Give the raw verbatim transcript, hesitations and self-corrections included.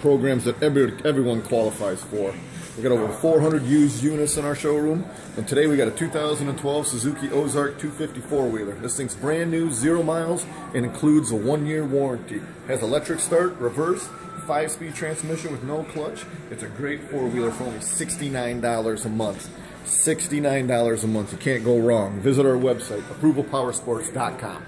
Programs that every, everyone qualifies for. We've got over four hundred used units in our showroom, and today we got a two thousand twelve Suzuki Ozark two fifty-four wheeler. This thing's brand new, zero miles, and includes a one-year warranty. Has electric start, reverse, five-speed transmission with no clutch. It's a great four-wheeler for only sixty-nine dollars a month. sixty-nine dollars a month, you can't go wrong. Visit our website, approval powersports dot com.